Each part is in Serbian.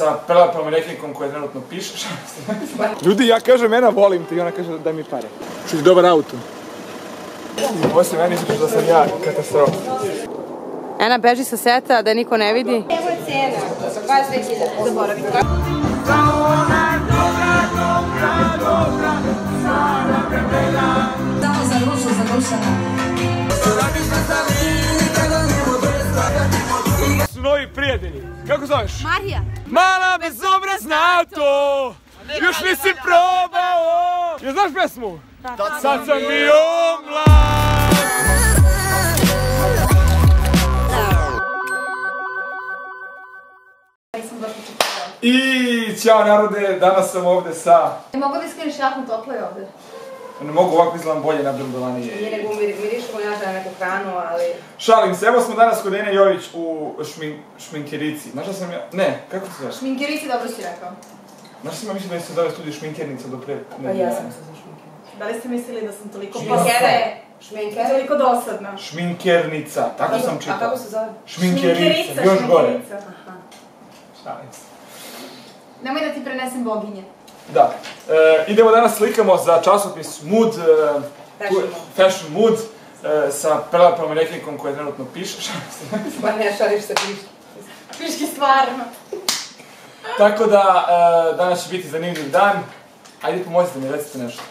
Sa prelapom rekinkom koje trenutno pišeš. Ljudi, ja kažem, Ena, volim te, i ona kaže daj mi pare. Što ti dobar auto. Osim meni ćeš da sam ja katastrofa. Ena, beži sa seta da niko ne vidi. Evo je cena, 22.000. Zaboravite. Za ona dobra, sana prebela. Samo za Rušu, za Rušana. Novi prijatelji. Kako zoveš? Marija. Mala bezobrazna auto, još nisi probao. Jel znaš pesmu? Da. Sad sam bio mlad. I ćao narode, danas sam ovde sa... Ne mogu da iskliniš jaknu, toplo je ovde. Ne mogu, ovako izgledam bolje nabrandolanije. Nije nego mirišemo ja na neku hranu, ali... Šalim se, evo smo danas kod Ene Jović u šminkerici. Znaš da sam ja... Ne, kako se zove? Šminkerici, dobro si rekao. Znaš da sam ja mislila da se zove studiju šminkernica do pre... Pa ja sam se za šminkernica. Da li ste mislili da sam toliko... Šminkere? Toliko dosadna. Šminkernica, tako sam čitao. A kako se zove? Šminkerica, još gore. Šalim se. Nemoj da ti prenesem boginje. Da, idemo danas slikamo za časopis Mood, Fashion Mood, sa prelapom rekinkom koje trenutno pišeš. Ma ne, šališ se piški stvarno. Tako da, danas će biti zanimljiv dan. Ajde pomozite mi, recite nešto.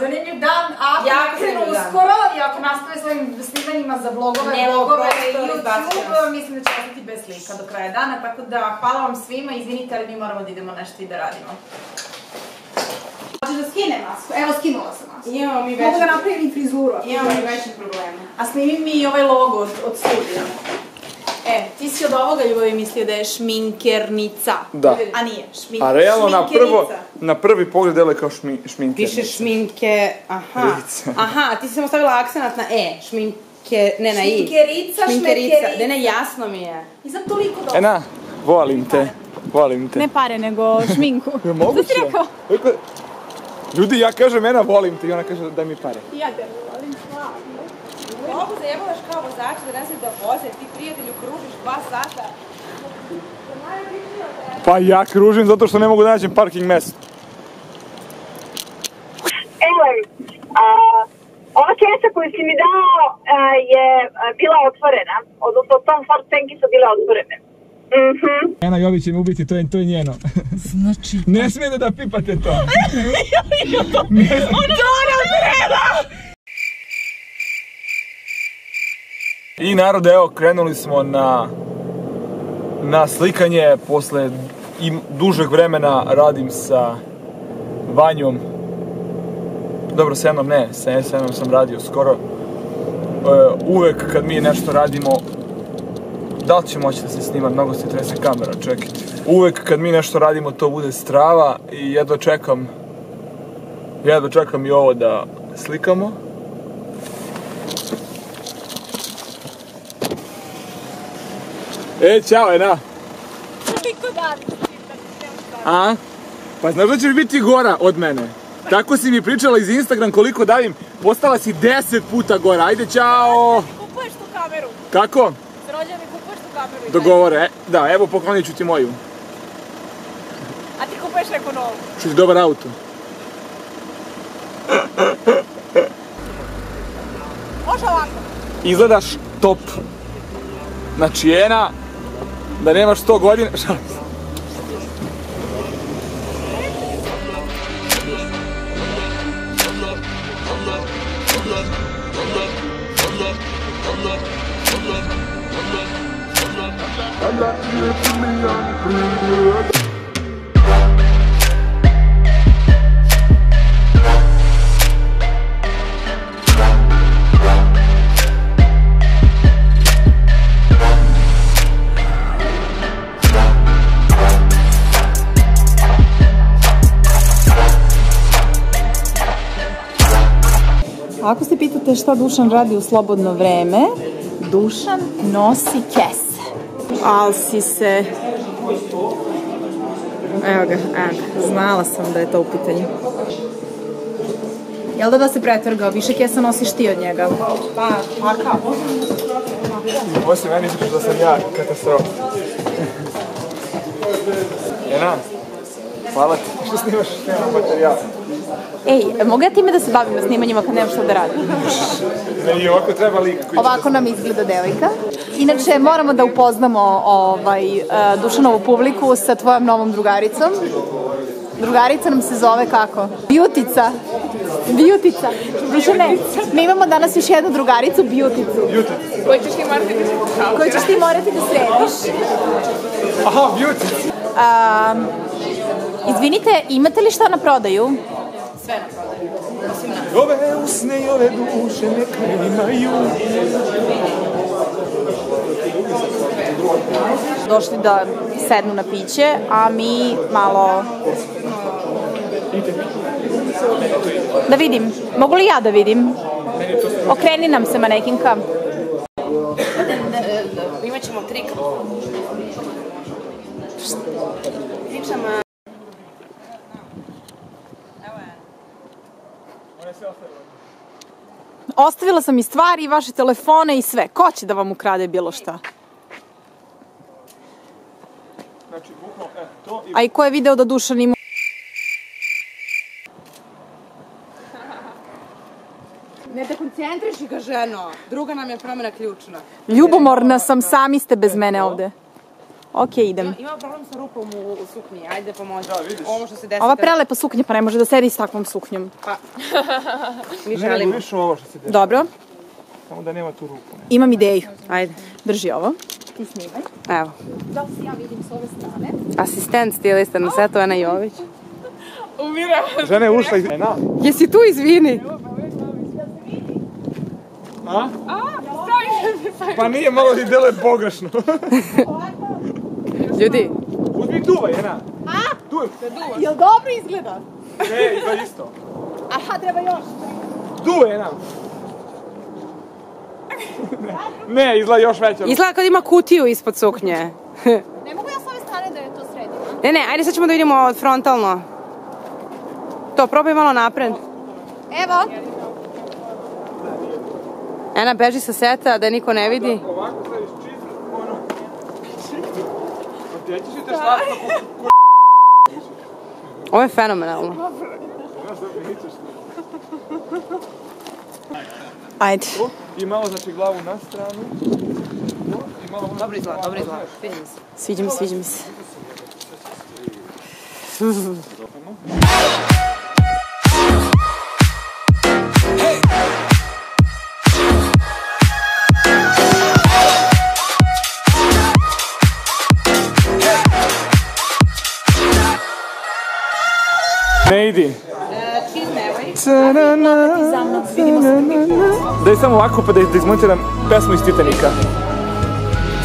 Zanimljiv dan, ako krenu uskoro i ako nastave svojim snimanjima za vlogove, YouTube, mislim da će ostati bez slika do kraja dana, tako da hvala vam svima, izvinite, ali mi moramo da idemo nešto i da radimo. Hoćeš da skine masku? Evo, skinula sam masku. Imamo mi veći... Mogu da napravim i frizuru. Imamo mi veći problema. A snimi mi i ovaj logo od studija. E, ti si od ovoga ljubavi mislio da je šminkernica. Da. A nije, šminkernica. A realno, na prvi pogled delo je kao šminkernica. Piše šminke, aha. Aha, ti si samo stavila akcenat na E, šminke, ne na I. Šminkerica, šminkerica. Ne, ne, jasno mi je. Nisam toliko dobro. Ena, volim te, volim te. Ne pare, nego šminku. Je moguće? Što si rekao? Ljudi, ja kažem, Ena, volim te, i ona kaže daj mi pare. Ja te volim, hvala. Mogu zajebavaš kao vozaču da ne znam da voze, ti prijatelju kružiš 2 sata. Pa ja kružim zato što ne mogu da nađem parking mesto. Evo, ova kesa koju si mi dao je bila otvorena, odnosno tom Ford Tanki su bile otvorene. Ena Jović će mi ubiti, to je njeno. Znači... Ne smijete da pipate to. To nam treba! I narode, evo, krenuli smo na slikanje, posle i dužeg vremena radim sa Vanjom. Dobro, sa Enom ne, sa Enom sam radio skoro. Uvek kad mi nešto radimo, da li će moći da se snima, mnogo se trese kamera, čekaj. Uvek kad mi nešto radimo, to bude strava i jedva čekam i ovo da slikamo. E, čao, Ena! A? Pa znaš da ćeš biti gora od mene? Tako si mi pričala iz Instagram koliko davim, postala si 10 puta gora, ajde, čao! Kupuješ tu kameru? Kako? Rođa mi kupuješ tu kameru? Dogovore, da, evo poklonit ću ti moju. A ti kupuješ neku novu? Što ti dobar auto. Može ovako? Izgledaš top. Znači, Ena... Da nemaš 100 godina... Šalim se. Ako se pitate šta Dušan radi u slobodno vreme, Dušan nosi kese. Al si se... Evo ga, znala sam da je to u pitanju. Jel da se pretrgao? Više kesa nosiš ti od njega? Pa, kao? Osim meni ćeš da sam ja katastrofa. Ena, hvala ti što snimaš materijal. Ej, mogu ja time da se bavim na snimanjima kad nemam što da radim? I ovako treba lik. Ovako nam izgleda devojka. Inače, moramo da upoznamo Dušanovu publiku sa tvojom novom drugaricom. Drugarica nam se zove kako? Bjutica. Bjutica. Dušane, mi imamo danas još jednu drugaricu, Bjuticu. Koju ćeš ti morati da središ. Aha, Bjutica. Izvinite, imate li šta na prodaju? Sve na prodaju, osim nas. Ove usne i ove duše neka imaju. Došli da sednu na piće, a mi malo... Da vidim. Mogu li ja da vidim? Okreni nam se manekinka. Imaćemo tri kapu. Ostavila sam i stvari, i vaše telefone, i sve. Ko će da vam ukrade bilo šta? A i ko je video da Dušan ima... Ne dekoncentriši ga, ženo. Druga nam je promena ključna. Ljubomorna sam, sami ste bez mene ovde. Okej, idem. Ima problem sa rupom u suknji, ajde pomoći. Ova prelepa suknja pa ne može da sedi s takvom suknjom. Pa, mi želimo. Ne, više ovo što se desi. Dobro. Samo da nema tu rupu. Imam ideju. Ajde. Drži ovo. Ti snimaj. Evo. Da li si ja vidim s ove strane? Asistent stilista na setu, Ena Jović. Umira. Žena je ušla iz... Ena. Jesi tu, izvini? A? Pa nije, malo ti deluje bogašno. Ljudi. Uzmi duvaj, Ena. A? Duvaj. Jel dobro izgleda? Ne, to je isto. Aha, treba još. Duvaj, Ena. Ne, izgleda još veća. Izgleda kad ima kutiju ispod suknje. Ne mogu ja s ove strane da je to sredina. Ne, ne, ajde sad ćemo da vidimo frontalno. To, probaj malo napred. Evo. Ena, beži sa seta da niko ne vidi. Ovako sad iščizim, ono... Gdje ćeš i te šlapka ko... Ovo je fenomenalno. Ajde. I malo, znači, glavu na stranu. Dobro izgleda, dobro izgleda. Sviđa mi se. Sviđa mi se, sviđa mi se. Ne idi. Čizme, evo i. Daj samo ovako pa da izmontiram pesmu iz Titanika.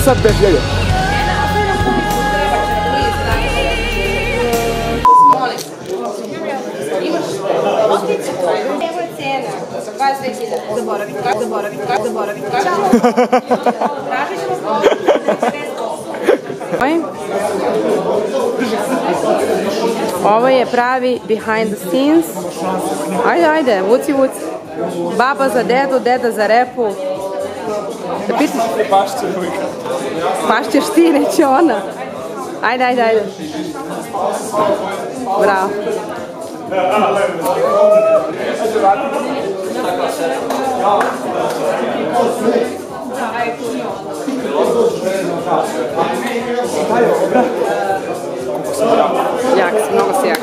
Sad beži, ajde. Molim se. Imaš otice to. Evo je cena. 22.000. Zaboravite, zaboravite, zaboravite. Tražit ćemo smo. Ovo je pravi behind the scenes. Ajde, ajde, vuci, vuci. Baba za dedu, deda za repu. Da pitaš? Pašćeš ti, neće ona. Ajde, ajde, ajde. Bravo. Jak si, mnogo si jak.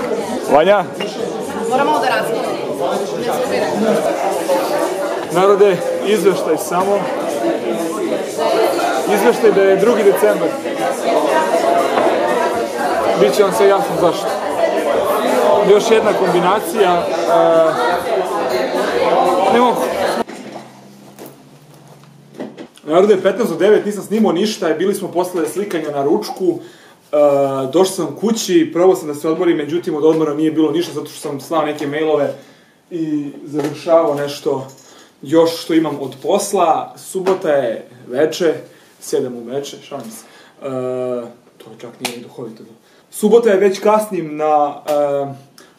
Vanja? Moram malo da razgledam. Ne sviđa. Narode, izveštaj samo. Izveštaj da je 2. decembar. Biće vam sve jasno zašto. Još jedna kombinacija. Ne mogu. Narode, 15:09 nisam snimao ništa, bili smo posle slikanja na ručku, došao sam kući, probao sam da se odmorim, međutim od odmora nije bilo ništa zato što sam slao neke mailove i završavao nešto još što imam od posla. Subota je veče, 7 uveče, šalim se, to čak nije duhovito. Subota je, već kasnim na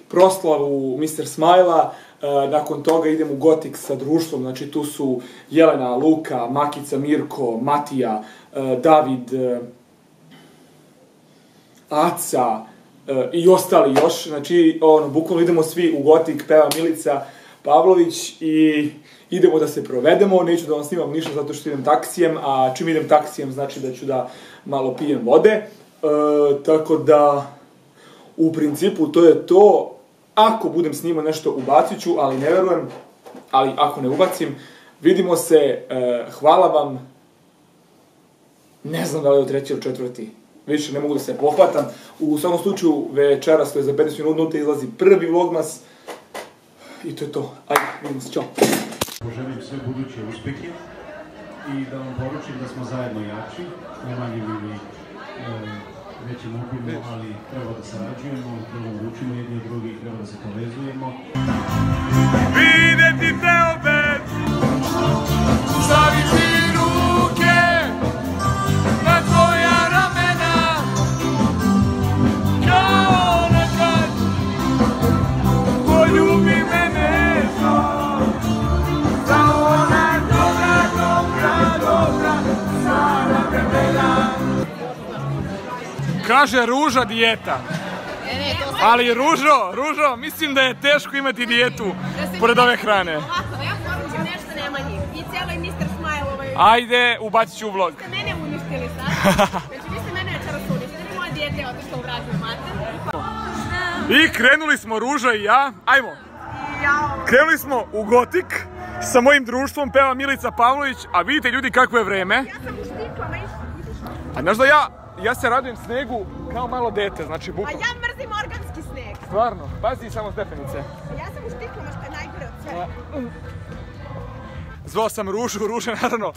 proslavu Mr Smile-a, nakon toga idem u Gotik sa društvom, znači tu su Jelena, Luka, Makica, Mirko, Matija, David, Aca i ostali još, znači bukvalno idemo svi u Gotik, peva Milica Pavlović i idemo da se provedemo, neću da vam snimam ništa zato što idem taksijem, a čim idem taksijem znači da ću da malo pijem vode, tako da u principu to je to. Ako budem snimao nešto ubacit ću, ali ne verujem, ali ako ne ubacim, vidimo se, hvala vam, ne znam da li je u treći ili četvrti, više ne mogu da se pohvatam, u svakom slučaju večeras, to je za 15 minuta, izlazi prvi vlogmas i to je to, ajde, vidimo se, čao. Poželim sve buduće uspehe i da vam poručim da smo zajedno jači, ne manje ili veći mobilno, ali treba da sarađujemo, treba da učimo jedni od drugih, treba da se povezujemo. Videti te opet, staviti ruke na tvoja ramena, kao nekad, poljubi mene, za ona dobra, dobra, dobra, stara vremena. Kaže Ruža dijeta, ali Ružo, mislim da je teško imati dijetu pored ove hrane. Ovako, ja poručim nešto nema njih i cijelo i Mr Smile ovaj... Ajde, ubacit ću u vlog. Vi ste mene uništili sad, znači vi ste mene večeras uništili, da bi moja dijeta je otišla u vraznu mater. I krenuli smo Ruža i ja, ajmo, krenuli smo u Gotik sa mojim društvom, peva Milica Pavlović, a vidite ljudi kako je vreme. Ja sam uštikla, ma išla. A znaš da ja se radujem snegu kao malo dete, znači bukvalno. A ja mrzim organski sneg. Stvarno, pazi samo stepenice. Ja sam u štiklama što je najgore od svega. Zvao sam Ružu, naravno,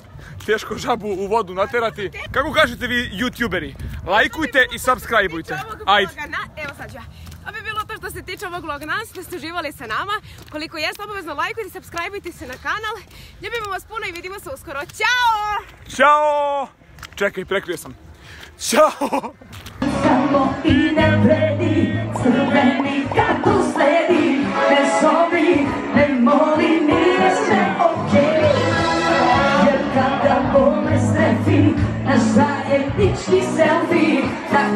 teško žabu u vodu naterati. Kako kažete vi youtuberi, lajkujte i subscribeujte. Ajde. Evo sad ću ja. Ovo je bilo to što se tiče ovog vloga, nadam se da ste uživali sa nama. Koliko jeste, obavezno lajkujte i subscribeujte se na kanal. Ljubimo vas puno i vidimo se uskoro. Ćao! Ćao! Čekaj, prekrio sam. Ćao! Samo i ne vredi, crveni kako sledi, ne sobi, ne moli, nije sve okej. Jer kada bolne strefi, naš zajednički selfie, na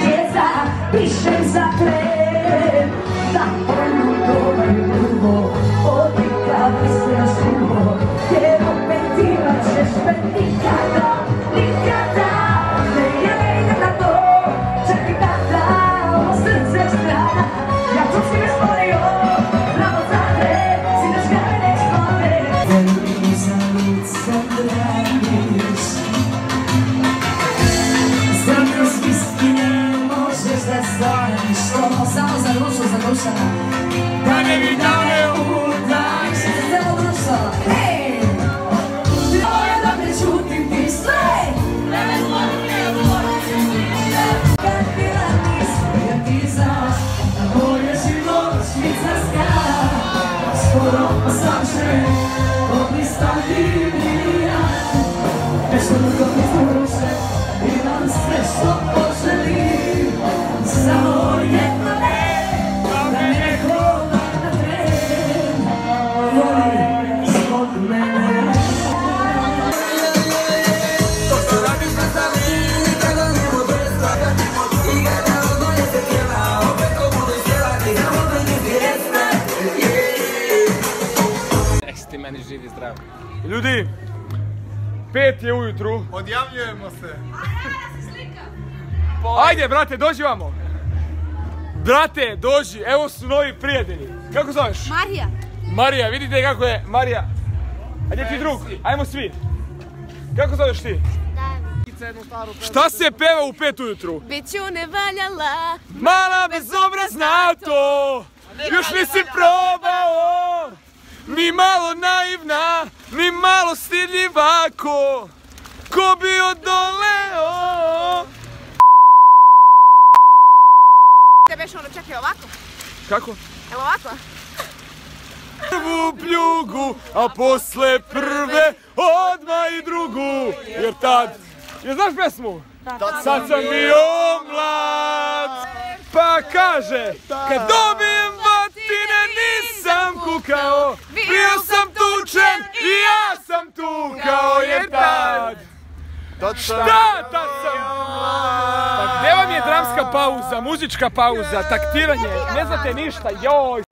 keca, pišem za tren. Za onu dobar ljubo, odikavi se na suho, jer opet imat ćeš me nikada. Da ne bi dane udak se zelo društva. Hej! Ti moja da prečutim ti sve! Da me zložim ne odložim ti. Kad bila nisam ja ti znaš, da bolje život švicarska. Skoro pa sam še, odnisam ti milija. Nešto drugo mi zruše, imam sve što poželim. Samo jedno ne. Meni živi zdrav. Ljudi, 5 je ujutru. Odjavljujemo se. Ajde, brate, dođi vamo. Brate, dođi, evo su novi prijatelji. Kako zoveš? Marija. Marija, vidite kako je Marija. Ajde ti drug, ajmo svi. Kako zoveš ti? Šta se peva u 5 ujutru? Biću ne valjala, mala bezobrazna to. Još nisi probao. Ni malo naivna, ni malo stidljiva, ko bi odoleo. Te veš ono, čekaj, ovako? Kako? Evo ovako? Prvu pljugu, a posle prve odmah i drugu, jer tad... Jer znaš pesmu? Sad sam bio mlad, pa kaže, kad dobijem vatine nisam. tukao, bio sam tučen i ja sam tukao jer tad. Šta tad sam? Pa gdje vam je dramska pauza, muzička pauza, taktiranje, ne znate ništa, joj,